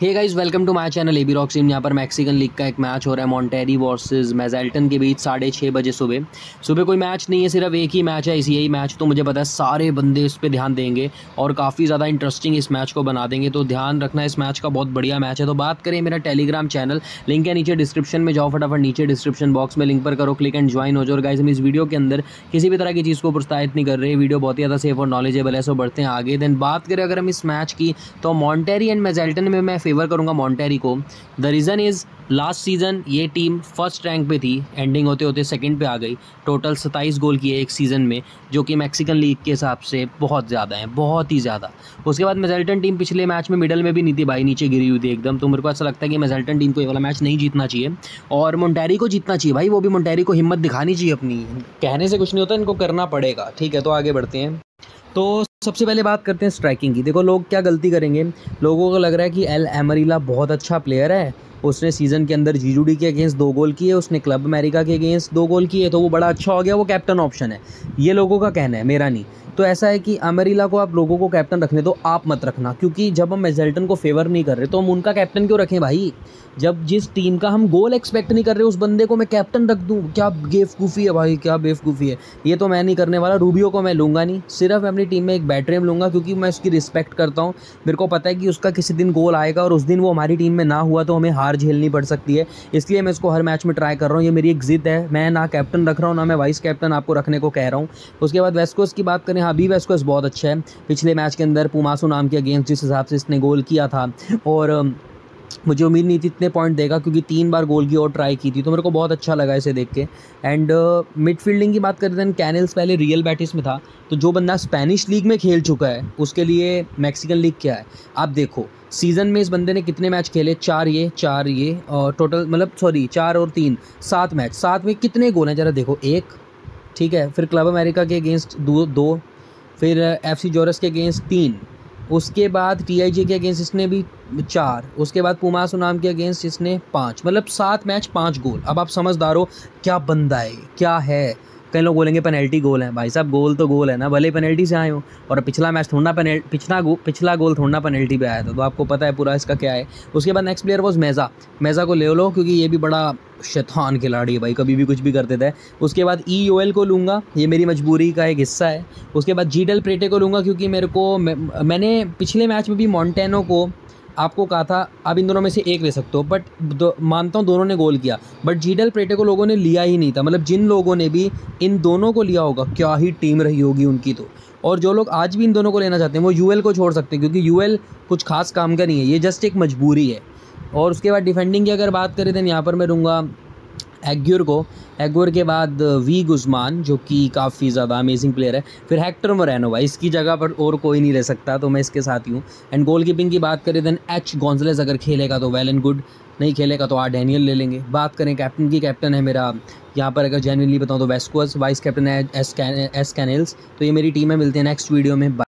Hey guys welcome to my channel ABROCKZZ। यहाँ पर Mexican league का एक मैच हो रहा है मॉन्टेरी वर्सेस मैज़ाटलन के बीच 6:30 बजे सुबह। कोई मैच नहीं है, सिर्फ एक ही मैच है। इसी यही मैच तो मुझे पता है सारे बंदे इस पे ध्यान देंगे और काफ़ी ज़्यादा इंटरेस्टिंग इस मैच को बना देंगे, तो ध्यान रखना इस मैच का। बहुत बढ़िया मैच है। तो बात करें, मेरा टेलीग्राम चैनल लिंक है नीचे डिस्क्रिप्शन में, जाओ फटाफट नीचे डिस्क्रिप्शन बॉक्स में लिंक पर करो क्लिक एंड ज्वाइन हो जाओ। और गाइस हम इस वीडियो के अंदर किसी भी तरह की चीज़ को प्रोत्साहित नहीं कर रहे, वीडियो बहुत ही ज़्यादा सेफ और नॉलेजेबल है। सो बढ़ते हैं आगे। देन बात करें अगर हम इस मैच की, तो मॉन्टेरी एंड मैज़ाटलन में मैं फेवर करूंगा मॉन्टेरी को। The reason is last season ये टीम फर्स्ट रैंक पे थी, एंडिंग होते होते सेकंड पे आ गई। टोटल 27 गोल किए एक सीज़न में, जो कि मैक्सिकन लीग के हिसाब से बहुत ज़्यादा है, बहुत ही ज़्यादा। उसके बाद मैज़ाटलन टीम पिछले मैच में मिडल में भी नहीं थी भाई, नीचे गिरी हुई थी एकदम। तो मेरे को ऐसा लगता है कि मैज़ाटलन टीम को ये वाला मैच नहीं जीतना चाहिए और मॉन्टेरी को जीतना चाहिए भाई। वो भी मॉन्टेरी को हिम्मत दिखानी चाहिए अपनी, कहने से कुछ नहीं होता, इनको करना पड़ेगा। ठीक है, तो आगे बढ़ते हैं। तो सबसे पहले बात करते हैं स्ट्राइकिंग की। देखो लोग क्या गलती करेंगे, लोगों को लग रहा है कि एल मेरिला बहुत अच्छा प्लेयर है, उसने सीज़न के अंदर जीजूडी के अगेंस्ट 2 गोल किए, उसने क्लब अमेरिका के अगेंस्ट 2 गोल किए, तो वो बड़ा अच्छा हो गया, वो कैप्टन ऑप्शन है। ये लोगों का कहना है, मेरा नहीं। तो ऐसा है कि अमेरिला को आप लोगों को कैप्टन रखने दो, आप मत रखना, क्योंकि जब हम मैज़ाटलन को फेवर नहीं कर रहे तो हम उनका कैप्टन क्यों रखें भाई। जब जिस टीम का हम गोल एक्सपेक्ट नहीं कर रहे उस बंदे को मैं कैप्टन रख दूँ, क्या बेवकूफ़ी है भाई, क्या बेवकूफ़ी है। ये तो मैं नहीं करने वाला। रूबियो को मैं लूँगा नहीं, सिर्फ मैं अपनी टीम में एक बैटरेम लूँगा, क्योंकि मैं उसकी रिस्पेक्ट करता हूँ। मेरे को पता है कि उसका किसी दिन गोल आएगा और उस दिन वो हमारी टीम में ना हुआ तो हमें हार झेलनी पड़ सकती है, इसलिए मैं इसको हर मैच में ट्राई कर रहा हूँ। ये मेरी एक ज़िद है, मैं ना कैप्टन रख रहा हूँ, ना मैं वाइस कैप्टन आपको रखने को कह रहा हूँ। उसके बाद वेस्कोस की बात करें, अभी वेस्कोस बहुत अच्छा है। पिछले मैच के अंदर पुमासो नाम के अगेंस्ट जिस हिसाब से इसने गोल किया था, और मुझे उम्मीद नहीं थी इतने पॉइंट देगा, क्योंकि 3 बार गोल की और ट्राई की थी, तो मेरे को बहुत अच्छा लगा इसे देख के। एंड मिडफील्डिंग की बात करते हैं, कैनल्स पहले रियल बेटिस में था, तो जो बंदा स्पेनिश लीग में खेल चुका है उसके लिए मैक्सिकन लीग क्या है। आप देखो सीज़न में इस बंदे ने कितने मैच खेले, 4 और टोटल मतलब सॉरी 4 और 3 7 मैच, 7 में कितने गोल हैं ज़रा देखो। 1 ठीक है, फिर क्लब अमेरिका के अगेंस्ट 2, फिर FC जुआरेज़ के अगेंस्ट 3, उसके बाद TIG के अगेंस्ट इसने भी 4, उसके बाद पुमासो नाम के अगेंस्ट इसने 5, मतलब 7 मैच 5 गोल। अब आप समझदार हो, क्या बंदा है, क्या है। कई लोग बोलेंगे पेनल्टी गोल है, भाई साहब गोल तो गोल है ना, भले पेनल्टी से आए हो। और पिछला मैच थोड़ा पिछला गोल थोड़ा पेनल्टी पे आया था, तो आपको पता है पूरा इसका क्या है। उसके बाद नेक्स्ट प्लेयर वॉज मेज़ा को ले लो, क्योंकि ये भी बड़ा शैतान खिलाड़ी है भाई, कभी भी कुछ भी कर देता है। उसके बाद E Yoel को लूँगा, ये मेरी मजबूरी का एक हिस्सा है। उसके बाद G Del Prete को लूँगा, क्योंकि मेरे को मैंने पिछले मैच में भी मॉन्टेनो को आपको कहा था आप इन दोनों में से एक ले सकते हो, बट मानता हूँ दोनों ने गोल किया, बट G Del Prete को लोगों ने लिया ही नहीं था। मतलब जिन लोगों ने भी इन दोनों को लिया होगा, क्या ही टीम रही होगी उनकी। तो और जो लोग आज भी इन दोनों को लेना चाहते हैं वो Yoel को छोड़ सकते हैं, क्योंकि Yoel कुछ खास काम का नहीं है, ये जस्ट एक मजबूरी है। और उसके बाद डिफेंडिंग की अगर बात करें तो यहाँ पर मैं लूँगा एग्योर को, एग्योर के बाद V गुज़मान जो कि काफ़ी ज़्यादा अमेजिंग प्लेयर है, फिर हेक्टर मोरेनो भाई, इसकी जगह पर और कोई नहीं रह सकता, तो मैं इसके साथ ही हूँ। एंड गोल कीपिंग की बात करें देन H गोंजालेज़ अगर खेलेगा तो वेल एंड गुड, नहीं खेलेगा तो R डैनियल ले लेंगे। बात करें कैप्टन की, कैप्टन है मेरा यहाँ पर अगर जेन्युइनली बताऊँ तो वेस्कोस, वाइस कैप्टन है S कैनल्स। तो ये मेरी टीम में मिलती है नेक्स्ट वीडियो में।